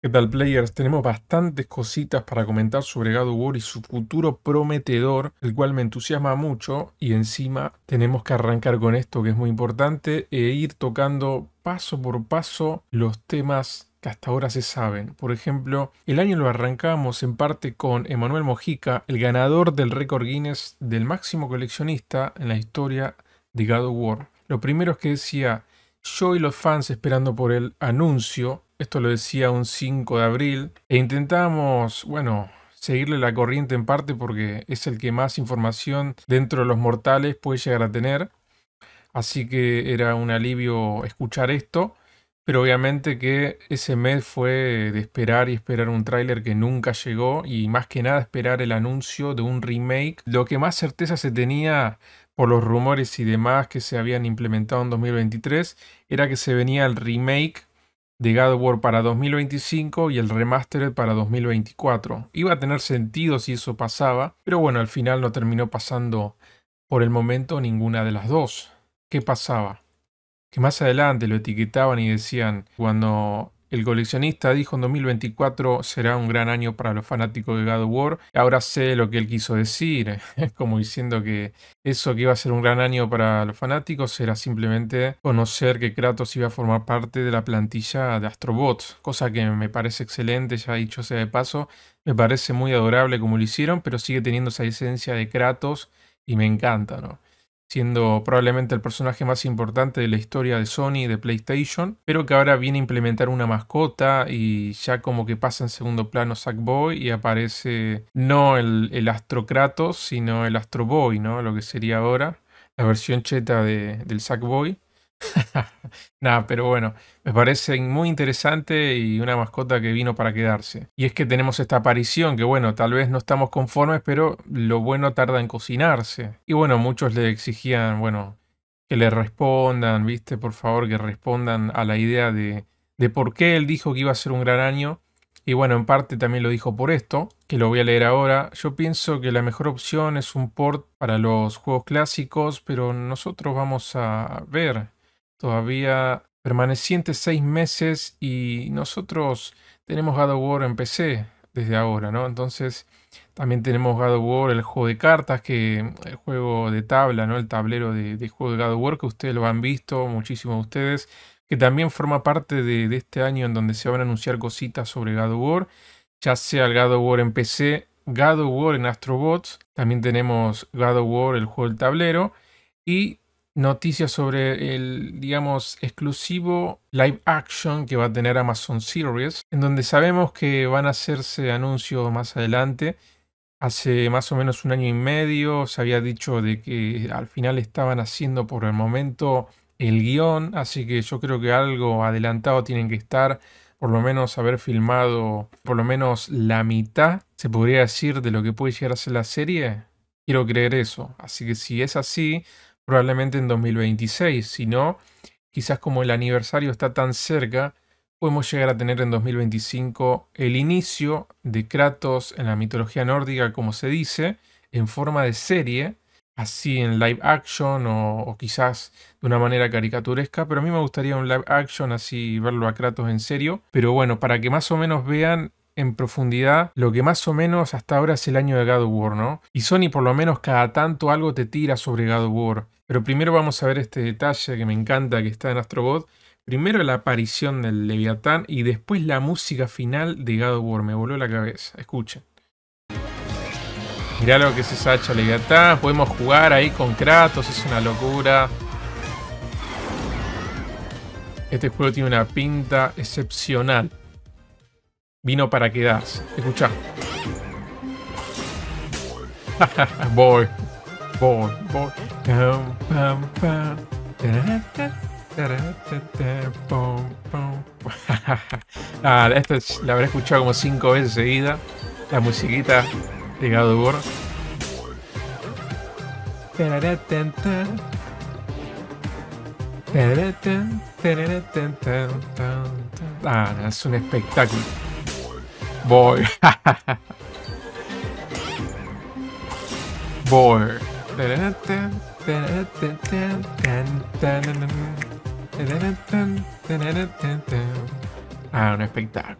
¿Qué tal, players? Tenemos bastantes cositas para comentar sobre God of War y su futuro prometedor, el cual me entusiasma mucho, y encima tenemos que arrancar con esto que es muy importante e ir tocando paso por paso los temas que hasta ahora se saben. Por ejemplo, el año lo arrancamos en parte con Emmanuel Mojica, el ganador del récord Guinness del máximo coleccionista en la historia de God of War. Lo primero es que decía: yo y los fans esperando por el anuncio. Esto lo decía un 5 de abril e intentamos, bueno, seguirle la corriente en parte porque es el que más información dentro de los mortales puede llegar a tener. Así que era un alivio escuchar esto, pero obviamente que ese mes fue de esperar y esperar un tráiler que nunca llegó y más que nada esperar el anuncio de un remake. Lo que más certeza se tenía por los rumores y demás que se habían implementado en 2023 era que se venía el remake de God of War para 2025 y el remastered para 2024. Iba a tener sentido si eso pasaba, pero bueno, al final no terminó pasando por el momento ninguna de las dos. ¿Qué pasaba? Que más adelante lo etiquetaban y decían: cuando el coleccionista dijo en 2024 será un gran año para los fanáticos de God of War, ahora sé lo que él quiso decir. Es como diciendo que eso que iba a ser un gran año para los fanáticos era simplemente conocer que Kratos iba a formar parte de la plantilla de Astrobot, cosa que me parece excelente, ya dicho sea de paso. Me parece muy adorable como lo hicieron, pero sigue teniendo esa esencia de Kratos y me encanta, ¿no? Siendo probablemente el personaje más importante de la historia de Sony y de PlayStation, pero que ahora viene a implementar una mascota y ya como que pasa en segundo plano Sackboy y aparece no el Astro Kratos, sino el Astro Boy, ¿no? Lo que sería ahora la versión cheta del Sackboy. Nada, pero bueno, me parece muy interesante y una mascota que vino para quedarse. Y es que tenemos esta aparición que, bueno, tal vez no estamos conformes, pero lo bueno tarda en cocinarse. Y bueno, muchos le exigían, bueno, que le respondan, viste, por favor, que respondan a la idea de por qué él dijo que iba a ser un gran año. Y bueno, en parte también lo dijo por esto, que lo voy a leer ahora. Yo pienso que la mejor opción es un port para los juegos clásicos, pero nosotros vamos a ver. Todavía permanecientes 6 meses y nosotros tenemos God of War en PC desde ahora, ¿no? Entonces también tenemos God of War, el juego de cartas, que el juego de tabla, ¿no? El tablero de juego de God of War, que ustedes lo han visto, muchísimos de ustedes, que también forma parte de este año en donde se van a anunciar cositas sobre God of War, ya sea el God of War en PC, God of War en Astrobots, también tenemos God of War, el juego del tablero, y noticias sobre el, digamos, exclusivo live action que va a tener Amazon Series, en donde sabemos que van a hacerse anuncios más adelante. Hace más o menos un año y medio se había dicho de que al final estaban haciendo por el momento el guión, así que yo creo que algo adelantado tienen que estar, por lo menos haber filmado por lo menos la mitad, se podría decir, de lo que puede llegar a ser la serie. Quiero creer eso, así que si es así, probablemente en 2026, si no, quizás como el aniversario está tan cerca, podemos llegar a tener en 2025 el inicio de Kratos en la mitología nórdica, como se dice, en forma de serie, así en live action o quizás de una manera caricaturesca, pero a mí me gustaría un live action así, verlo a Kratos en serio, pero bueno, para que más o menos vean en profundidad lo que más o menos hasta ahora es el año de God of War, ¿no? Y Sony por lo menos cada tanto algo te tira sobre God of War. Pero primero vamos a ver este detalle que me encanta que está en Astrobot. Primero la aparición del Leviatán y después la música final de God of War. Me voló la cabeza. Escuchen. Mirá lo que es esa hacha Leviatán. Podemos jugar ahí con Kratos. Es una locura. Este juego tiene una pinta excepcional. Vino para quedarse. Escuchá. Voy. Voy. Ah, esta la habré escuchado como 5 veces seguida. La musiquita de God of War. Ah, es un espectáculo. Boy. Boy. Ah, un espectáculo.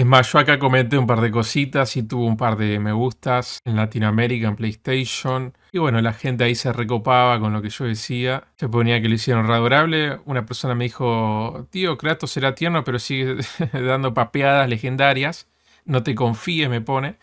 Es más, yo acá comenté un par de cositas y tuvo un par de me gustas en Latinoamérica, en PlayStation. Y bueno, la gente ahí se recopaba con lo que yo decía. Se ponía que lo hicieron re adorable. Una persona me dijo, tío, Kratos será tierno, pero sigue dando papeadas legendarias. No te confíes, me pone.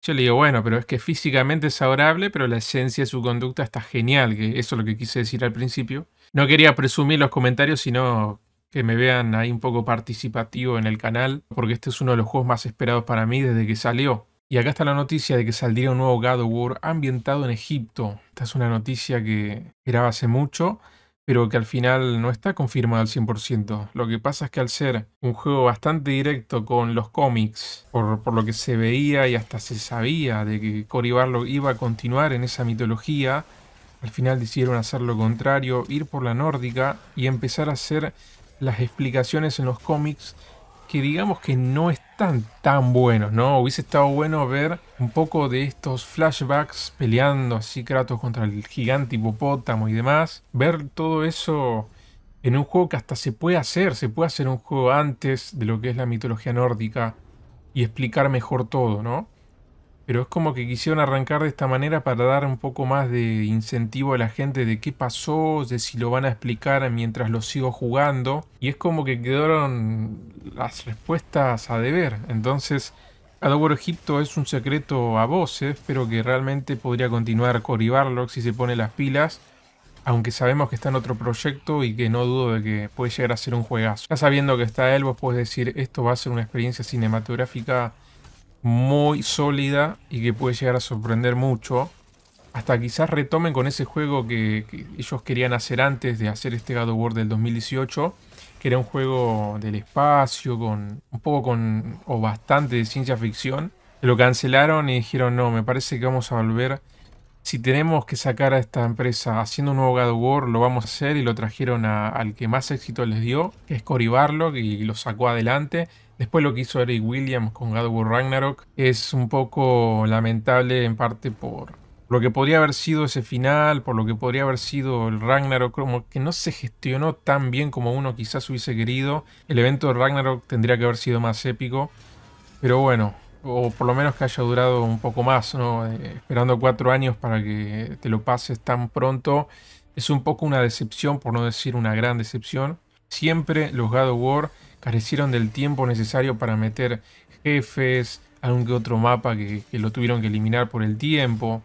Yo le digo, bueno, pero es que físicamente es adorable, pero la esencia de su conducta está genial, que eso es lo que quise decir al principio. No quería presumir los comentarios, sino que me vean ahí un poco participativo en el canal, porque este es uno de los juegos más esperados para mí desde que salió. Y acá está la noticia de que saldría un nuevo God of War ambientado en Egipto. Esta es una noticia que esperaba hace mucho, pero que al final no está confirmada al 100%. Lo que pasa es que al ser un juego bastante directo con los cómics, por lo que se veía y hasta se sabía de que Cory Barlog iba a continuar en esa mitología, al final decidieron hacer lo contrario, ir por la nórdica y empezar a hacer las explicaciones en los cómics que digamos que no están tan buenos, ¿no? Hubiese estado bueno ver un poco de estos flashbacks peleando así Kratos contra el gigante hipopótamo y demás. Ver todo eso en un juego que hasta se puede hacer un juego antes de lo que es la mitología nórdica y explicar mejor todo, ¿no? Pero es como que quisieron arrancar de esta manera para dar un poco más de incentivo a la gente de qué pasó, de si lo van a explicar mientras lo sigo jugando. Y es como que quedaron las respuestas a deber. Entonces, God of War Egipto es un secreto a voces, pero que realmente podría continuar Cory Barlog si se pone las pilas. Aunque sabemos que está en otro proyecto y que no dudo de que puede llegar a ser un juegazo. Ya sabiendo que está él, vos podés decir, esto va a ser una experiencia cinematográfica muy sólida y que puede llegar a sorprender mucho. Hasta quizás retomen con ese juego que ellos querían hacer antes de hacer este God of War del 2018, que era un juego del espacio, con un poco con o bastante de ciencia ficción. Lo cancelaron y dijeron, no, me parece que vamos a volver. Si tenemos que sacar a esta empresa haciendo un nuevo God of War, lo vamos a hacer. Y lo trajeron al que más éxito les dio, que es Cory Barlog, y lo sacó adelante. Después lo que hizo Eric Williams con God of War Ragnarok es un poco lamentable, en parte por lo que podría haber sido ese final, por lo que podría haber sido el Ragnarok, como que no se gestionó tan bien como uno quizás hubiese querido. El evento de Ragnarok tendría que haber sido más épico, pero bueno, o por lo menos que haya durado un poco más, ¿no? Esperando 4 años para que te lo pases tan pronto, es un poco una decepción, por no decir una gran decepción. Siempre los God of War carecieron del tiempo necesario para meter jefes, algún que otro mapa que lo tuvieron que eliminar por el tiempo.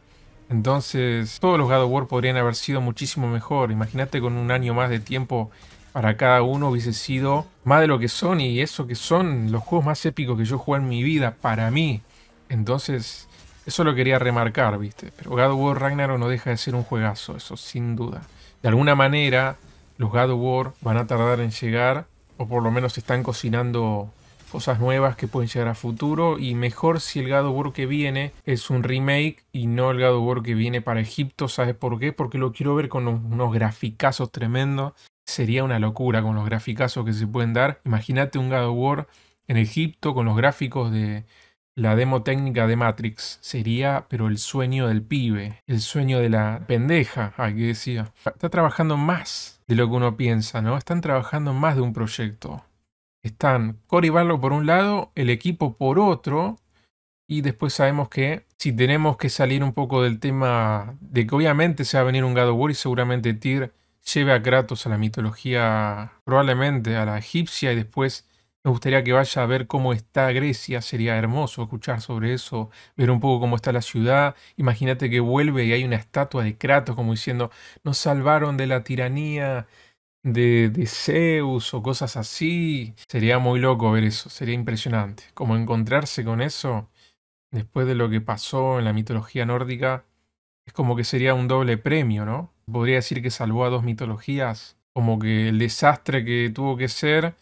Entonces, todos los God of War podrían haber sido muchísimo mejor. Imagínate, con un año más de tiempo para cada uno hubiese sido más de lo que son, y eso que son los juegos más épicos que yo jugué en mi vida, para mí. Entonces, eso lo quería remarcar, ¿viste? Pero God of War Ragnarok no deja de ser un juegazo, eso sin duda. De alguna manera, los God of War van a tardar en llegar, o por lo menos están cocinando cosas nuevas que pueden llegar a futuro. Y mejor si el God of War que viene es un remake y no el God of War que viene para Egipto. ¿Sabes por qué? Porque lo quiero ver con unos graficazos tremendos. Sería una locura con los graficazos que se pueden dar. Imagínate un God of War en Egipto con los gráficos de la demo técnica de Matrix. Sería, pero el sueño del pibe. El sueño de la pendeja, hay que decir. Está trabajando más de lo que uno piensa, ¿no? Están trabajando en más de un proyecto. Están Cory Barlog por un lado, el equipo por otro, y después sabemos que si tenemos que salir un poco del tema de que obviamente se va a venir un God of War y seguramente Tyr lleve a Kratos a la mitología, probablemente a la egipcia, y después me gustaría que vaya a ver cómo está Grecia. Sería hermoso escuchar sobre eso, ver un poco cómo está la ciudad. Imagínate que vuelve y hay una estatua de Kratos como diciendo, nos salvaron de la tiranía de Zeus o cosas así. Sería muy loco ver eso, sería impresionante. Como encontrarse con eso después de lo que pasó en la mitología nórdica, es como que sería un doble premio, ¿no? Podría decir que salvó a dos mitologías, como que el desastre que tuvo que ser,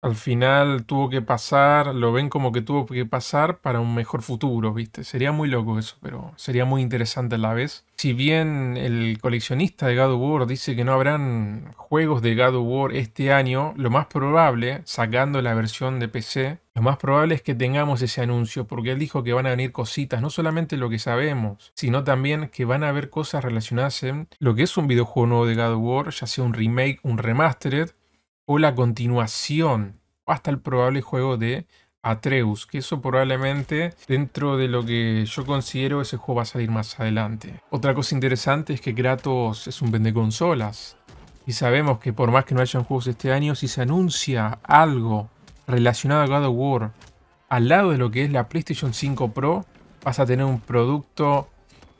al final tuvo que pasar, lo ven como que tuvo que pasar para un mejor futuro, ¿viste? Sería muy loco eso, pero sería muy interesante a la vez. Si bien el coleccionista de God of War dice que no habrán juegos de God of War este año, lo más probable, sacando la versión de PC, lo más probable es que tengamos ese anuncio, porque él dijo que van a venir cositas, no solamente lo que sabemos, sino también que van a haber cosas relacionadas en lo que es un videojuego nuevo de God of War, ya sea un remake, un remastered, o la continuación, hasta el probable juego de Atreus, que eso probablemente dentro de lo que yo considero ese juego va a salir más adelante. Otra cosa interesante es que Kratos es un vendeconsolas y sabemos que por más que no hayan juegos este año, si se anuncia algo relacionado a God of War al lado de lo que es la PlayStation 5 Pro, vas a tener un producto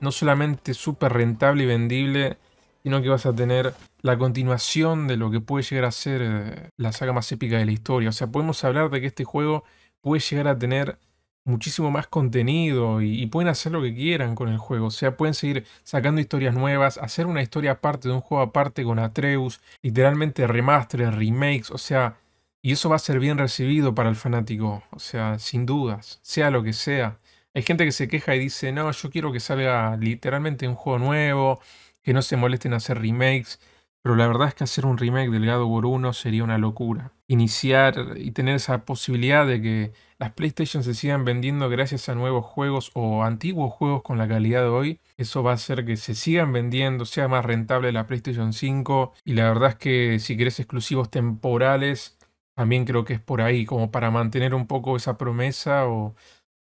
no solamente súper rentable y vendible, sino que vas a tener la continuación de lo que puede llegar a ser la saga más épica de la historia. O sea, podemos hablar de que este juego puede llegar a tener muchísimo más contenido y pueden hacer lo que quieran con el juego. O sea, pueden seguir sacando historias nuevas, hacer una historia aparte de un juego aparte con Atreus, literalmente remasteres, remakes, o sea, y eso va a ser bien recibido para el fanático, o sea, sin dudas, sea lo que sea. Hay gente que se queja y dice, no, yo quiero que salga literalmente un juego nuevo, que no se molesten a hacer remakes, pero la verdad es que hacer un remake del God of War 1 sería una locura. Iniciar y tener esa posibilidad de que las PlayStation se sigan vendiendo gracias a nuevos juegos o antiguos juegos con la calidad de hoy, eso va a hacer que se sigan vendiendo, sea más rentable la PlayStation 5, y la verdad es que si querés exclusivos temporales, también creo que es por ahí, como para mantener un poco esa promesa o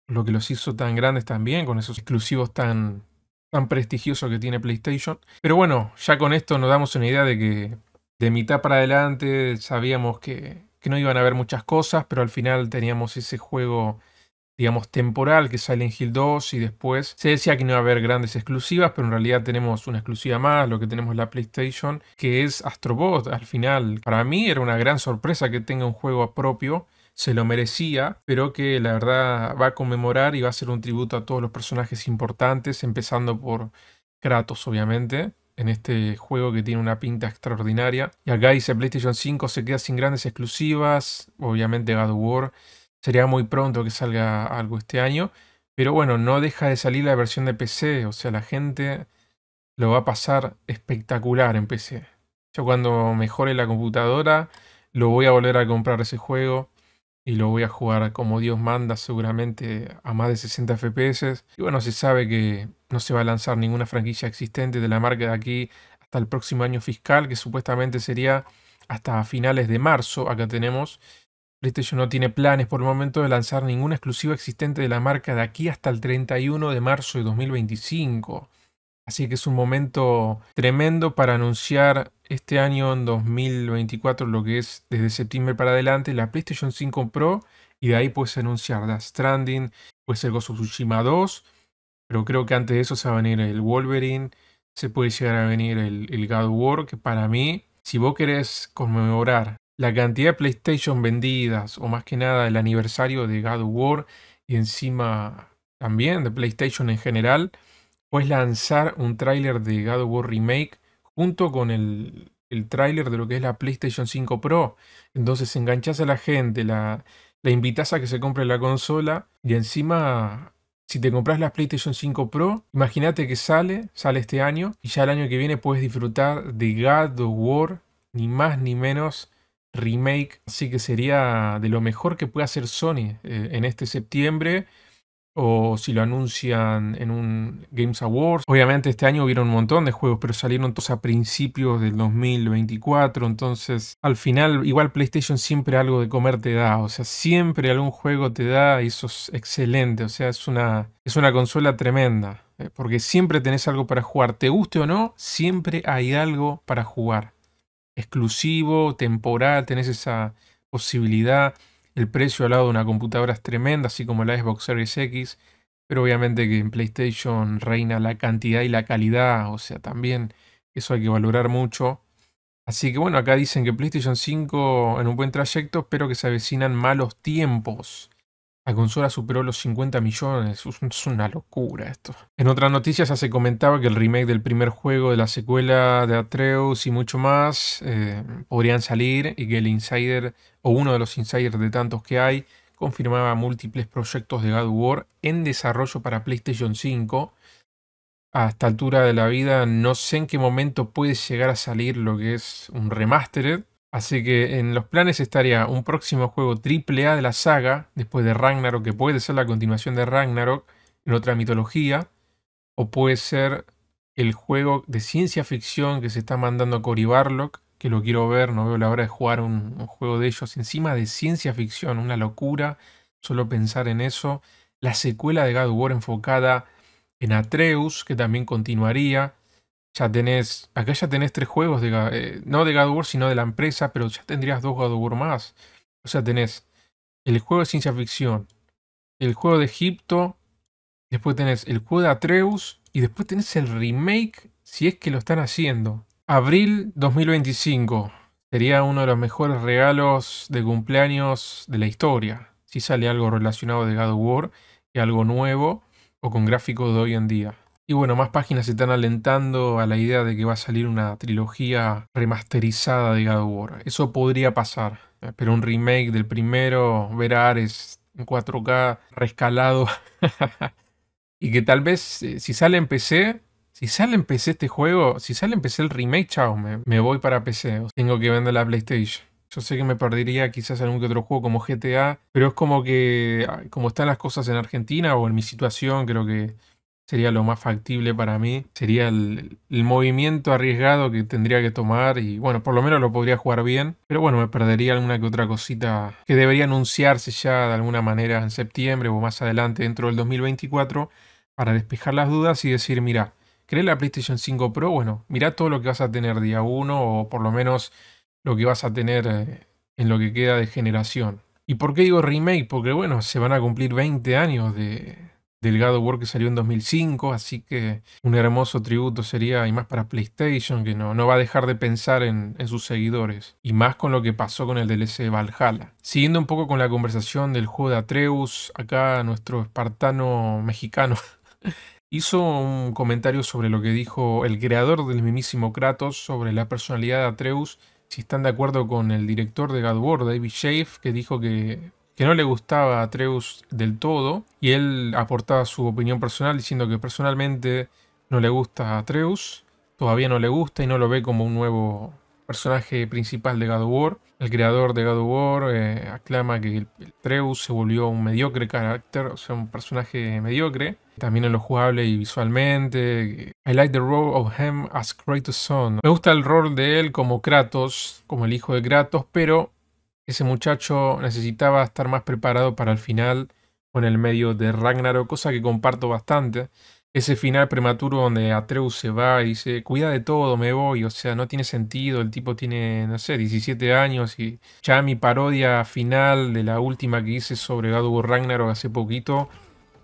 lo que los hizo tan grandes también, con esos exclusivos tan prestigiosos que tiene PlayStation. Pero bueno, ya con esto nos damos una idea de que de mitad para adelante sabíamos que no iban a haber muchas cosas, pero al final teníamos ese juego, digamos, temporal, que es Silent Hill 2, y después se decía que no iba a haber grandes exclusivas, pero en realidad tenemos una exclusiva más, lo que tenemos en la PlayStation, que es Astrobot. Al final, para mí era una gran sorpresa que tenga un juego propio, se lo merecía, pero que la verdad va a conmemorar y va a ser un tributo a todos los personajes importantes, empezando por Kratos, obviamente, en este juego que tiene una pinta extraordinaria. Y acá dice PlayStation 5 se queda sin grandes exclusivas, obviamente God of War. Sería muy pronto que salga algo este año. Pero bueno, no deja de salir la versión de PC. O sea, la gente lo va a pasar espectacular en PC. Yo cuando mejore la computadora, lo voy a volver a comprar ese juego. Y lo voy a jugar como Dios manda, seguramente a más de 60 FPS. Y bueno, se sabe que no se va a lanzar ninguna franquicia existente de la marca de aquí hasta el próximo año fiscal, que supuestamente sería hasta finales de marzo. Acá tenemos... PlayStation no tiene planes por el momento de lanzar ninguna exclusiva existente de la marca de aquí hasta el 31 de marzo de 2025. Así que es un momento tremendo para anunciar este año en 2024 lo que es desde septiembre para adelante la PlayStation 5 Pro. Y de ahí puedes anunciar Death Stranding, puede ser Ghost of Tsushima 2. Pero creo que antes de eso se va a venir el Wolverine, se puede llegar a venir el God of War, que para mí, si vos querés conmemorar la cantidad de PlayStation vendidas, o más que nada el aniversario de God of War, y encima también de PlayStation en general, puedes lanzar un tráiler de God of War Remake junto con el tráiler de lo que es la PlayStation 5 Pro. Entonces enganchás a la gente, la invitás a que se compre la consola, y encima, si te compras la PlayStation 5 Pro, imagínate que sale este año, y ya el año que viene puedes disfrutar de God of War, ni más ni menos, Remake. Así que sería de lo mejor que puede hacer Sony en este septiembre, o si lo anuncian en un Games Awards. Obviamente este año hubieron un montón de juegos, pero salieron todos a principios del 2024, entonces al final igual PlayStation siempre algo de comer te da, o sea, siempre algún juego te da, y eso es excelente. O sea, es una consola tremenda, porque siempre tenés algo para jugar, te guste o no, siempre hay algo para jugar. Exclusivo, temporal, tenés esa posibilidad. El precio al lado de una computadora es tremenda, así como la Xbox Series X. Pero obviamente que en PlayStation reina la cantidad y la calidad. O sea, también eso hay que valorar mucho. Así que bueno, acá dicen que PlayStation 5 en un buen trayecto, pero que se avecinan malos tiempos. La consola superó los 50 millones. Es una locura esto. En otras noticias ya se comentaba que el remake del primer juego, de la secuela de Atreus y mucho más podrían salir, y que el insider, o uno de los insiders de tantos que hay, confirmaba múltiples proyectos de God of War en desarrollo para PlayStation 5. A esta altura de la vida no sé en qué momento puede llegar a salir lo que es un remastered. Así que en los planes estaría un próximo juego AAA de la saga, después de Ragnarok, que puede ser la continuación de Ragnarok en otra mitología, o puede ser el juego de ciencia ficción que se está mandando Cory Barlog, que lo quiero ver, no veo la hora de jugar un juego de ellos, encima de ciencia ficción, una locura. Solo pensar en eso. La secuela de God of War enfocada en Atreus, que también continuaría. Ya tenés, acá ya tenés 3 juegos, no de God of War, sino de la empresa, pero ya tendrías 2 God of War más. O sea, tenés el juego de ciencia ficción, el juego de Egipto, después tenés el juego de Atreus y después tenés el remake, si es que lo están haciendo. Abril 2025 sería uno de los mejores regalos de cumpleaños de la historia. Si sale algo relacionado de God of War y algo nuevo o con gráficos de hoy en día. Y bueno, más páginas se están alentando a la idea de que va a salir una trilogía remasterizada de God of War. Eso podría pasar, pero un remake del primero, ver a Ares en 4K, rescalado. Y que tal vez, si sale en PC este juego, si sale en PC el remake, chao, me voy para PC. Tengo que vender la PlayStation. Yo sé que me perdería quizás algún que otro juego como GTA, pero es como que, como están las cosas en Argentina o en mi situación, creo que sería lo más factible para mí. Sería el movimiento arriesgado que tendría que tomar. Y bueno, por lo menos lo podría jugar bien. Pero bueno, me perdería alguna que otra cosita que debería anunciarse ya de alguna manera en septiembre o más adelante dentro del 2024 para despejar las dudas y decir, mira, ¿querés la PlayStation 5 Pro? Bueno, mirá todo lo que vas a tener día 1 o por lo menos lo que vas a tener en lo que queda de generación. ¿Y por qué digo remake? Porque bueno, se van a cumplir 20 años del God of War que salió en 2005, así que un hermoso tributo sería, y más para PlayStation, que no va a dejar de pensar en sus seguidores, y más con lo que pasó con el DLC de Valhalla. Siguiendo un poco con la conversación del juego de Atreus, acá nuestro espartano mexicano hizo un comentario sobre lo que dijo el creador del mismísimo Kratos sobre la personalidad de Atreus, si están de acuerdo con el director de God of War, David Shave, que dijo que no le gustaba a Atreus del todo, y él aportaba su opinión personal diciendo que personalmente no le gusta a Atreus, todavía no le gusta y no lo ve como un nuevo personaje principal de God of War. El creador de God of War aclama que el Atreus se volvió un mediocre carácter, o sea, un personaje mediocre, también en lo jugable y visualmente. I like the role of him as Kratos' son. Me gusta el rol de él como Kratos, como el hijo de Kratos, pero ese muchacho necesitaba estar más preparado para el final o en el medio de Ragnarok, cosa que comparto bastante. Ese final prematuro donde Atreus se va y dice, cuida de todo, me voy. O sea, no tiene sentido, el tipo tiene, no sé, 17 años. Y ya mi parodia final de la última que hice sobre God of War Ragnarok hace poquito,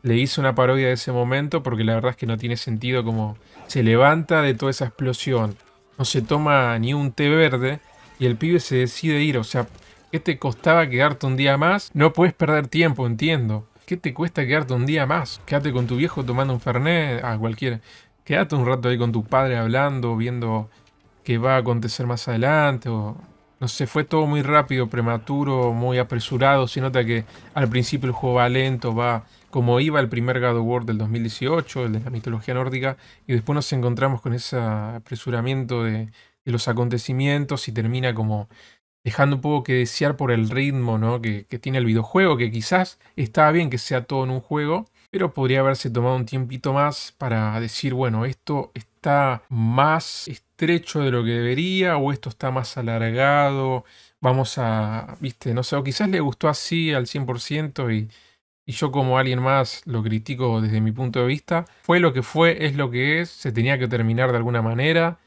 le hice una parodia de ese momento porque la verdad es que no tiene sentido como se levanta de toda esa explosión. No se toma ni un té verde y el pibe se decide ir, o sea, ¿qué te costaba quedarte un día más? No puedes perder tiempo, entiendo. ¿Qué te cuesta quedarte un día más? Quédate con tu viejo tomando un fernet, cualquiera. Quédate un rato ahí con tu padre hablando, viendo qué va a acontecer más adelante. O no sé, fue todo muy rápido, prematuro, muy apresurado. Se nota que al principio el juego va lento, va como iba el primer God of War del 2018, el de la mitología nórdica. Y después nos encontramos con ese apresuramiento de los acontecimientos y termina como dejando un poco que desear por el ritmo, ¿no? que tiene el videojuego, que quizás estaba bien que sea todo en un juego, pero podría haberse tomado un tiempito más para decir, bueno, esto está más estrecho de lo que debería, o esto está más alargado, vamos a, viste, no sé, o quizás le gustó así al 100% y yo como alguien más lo critico desde mi punto de vista. Fue lo que fue, es lo que es, se tenía que terminar de alguna manera.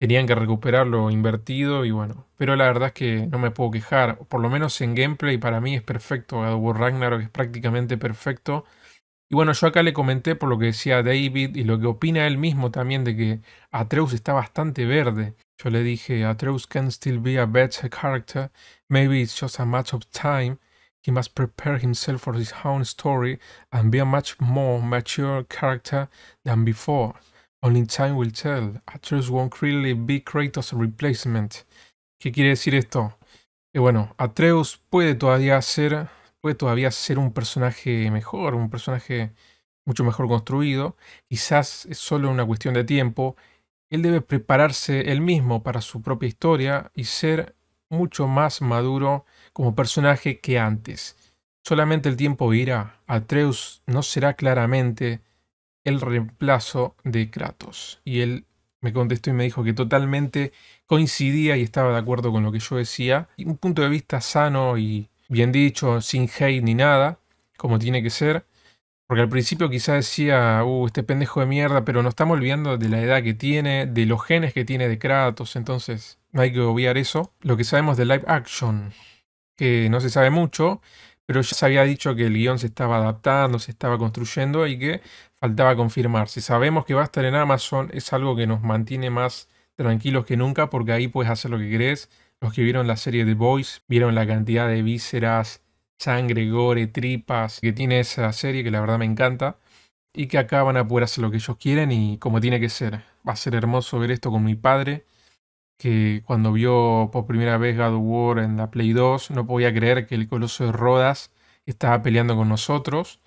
Tenían que recuperar lo invertido y bueno. Pero la verdad es que no me puedo quejar. Por lo menos en gameplay para mí es perfecto. God of War Ragnarok es prácticamente perfecto. Y bueno, yo acá le comenté por lo que decía David y lo que opina él mismo también de que Atreus está bastante verde. Yo le dije, Atreus can still be a better character. Maybe it's just a matter of time. He must prepare himself for his own story and be a much more mature character than before. Only time will tell. Atreus won't really be Kratos' replacement. ¿Qué quiere decir esto? Que bueno, Atreus puede todavía ser un personaje mejor, un personaje mucho mejor construido. Quizás es solo una cuestión de tiempo. Él debe prepararse él mismo para su propia historia y ser mucho más maduro como personaje que antes. Solamente el tiempo irá. Atreus no será claramente el reemplazo de Kratos. Y él me contestó y me dijo que totalmente coincidía y estaba de acuerdo con lo que yo decía. Y un punto de vista sano y bien dicho, sin hate ni nada. como tiene que ser. Porque al principio quizá decía, este pendejo de mierda, pero nos estamos olvidando de la edad que tiene, de los genes que tiene de Kratos, entonces no hay que obviar eso. Lo que sabemos de live action, que no se sabe mucho, pero ya se había dicho que el guión se estaba adaptando, se estaba construyendo y que faltaba confirmarse. Sabemos que va a estar en Amazon, es algo que nos mantiene más tranquilos que nunca, porque ahí puedes hacer lo que querés. Los que vieron la serie The Boys vieron la cantidad de vísceras, sangre, gore, tripas que tiene esa serie, que la verdad me encanta, y que acá van a poder hacer lo que ellos quieren y como tiene que ser. Va a ser hermoso ver esto con mi padre, que cuando vio por primera vez God of War en la Play 2 no podía creer que el Coloso de Rodas estaba peleando con nosotros.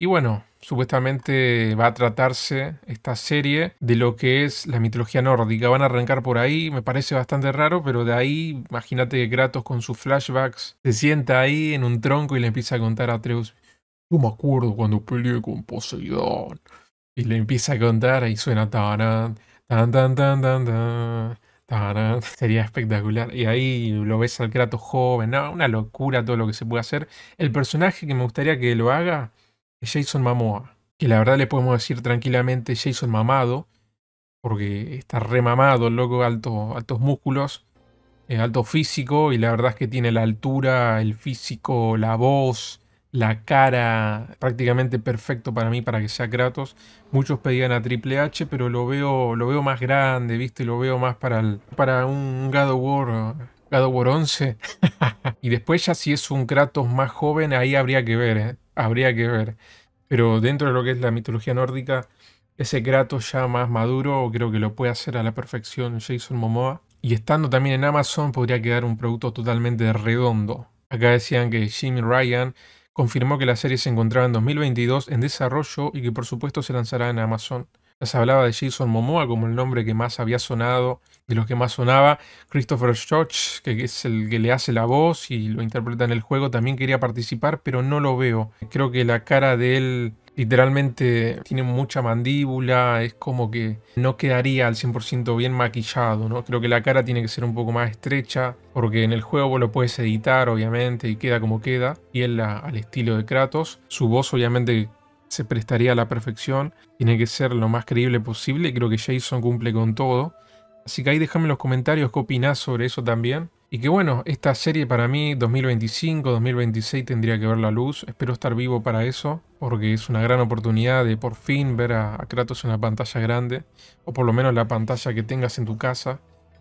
Y bueno, supuestamente va a tratarse esta serie de lo que es la mitología nórdica. Van a arrancar por ahí, me parece bastante raro, pero de ahí, imagínate que Kratos con sus flashbacks se sienta ahí en un tronco y le empieza a contar a Atreus, yo me acuerdo cuando peleé con Poseidón. Y le empieza a contar y suena tan tan tan tan tan tan. Sería espectacular. Y ahí lo ves al Kratos joven. No, una locura todo lo que se puede hacer. El personaje que me gustaría que lo haga es Jason Momoa, que la verdad le podemos decir tranquilamente Jason mamado, porque está remamado el loco, altos músculos, alto físico, y la verdad es que tiene la altura, el físico, la voz, la cara, prácticamente perfecto para mí para que sea Kratos. Muchos pedían a Triple H, pero lo veo más grande, ¿viste? Lo veo más para un God of War. God of War 11. Y después ya si es un Kratos más joven, ahí habría que ver, habría que ver. Pero dentro de lo que es la mitología nórdica, ese Kratos ya más maduro, creo que lo puede hacer a la perfección Jason Momoa. Y estando también en Amazon, podría quedar un producto totalmente redondo. Acá decían que Jimmy Ryan confirmó que la serie se encontraba en 2022 en desarrollo y que por supuesto se lanzará en Amazon. Ya se hablaba de Jason Momoa como el nombre que más había sonado, de los que más sonaba. Christopher Schoch, que es el que le hace la voz y lo interpreta en el juego, también quería participar, pero no lo veo. Creo que la cara de él literalmente tiene mucha mandíbula, es como que no quedaría al 100% bien maquillado, ¿no? Creo que la cara tiene que ser un poco más estrecha, porque en el juego vos lo puedes editar, obviamente, y queda como queda. Y él al estilo de Kratos, su voz obviamente se prestaría a la perfección. Tiene que ser lo más creíble posible. Creo que Jason cumple con todo. Así que ahí déjame en los comentarios qué opinás sobre eso también. Y que bueno, esta serie para mí 2025, 2026 tendría que ver la luz. Espero estar vivo para eso, porque es una gran oportunidad de por fin ver a Kratos en una pantalla grande. O por lo menos la pantalla que tengas en tu casa,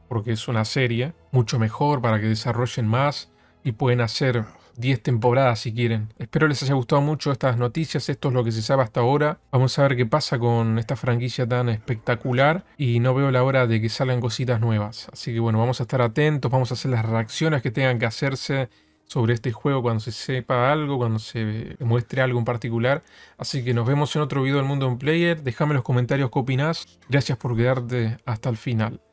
porque es una serie mucho mejor para que desarrollen más. Y pueden hacer 10 temporadas si quieren. Espero les haya gustado mucho estas noticias. Esto es lo que se sabe hasta ahora. Vamos a ver qué pasa con esta franquicia tan espectacular. Y no veo la hora de que salgan cositas nuevas. Así que bueno, vamos a estar atentos. Vamos a hacer las reacciones que tengan que hacerse sobre este juego cuando se sepa algo, cuando se muestre algo en particular. Así que nos vemos en otro video del Mundo en Player. Déjame en los comentarios qué opinás. Gracias por quedarte hasta el final.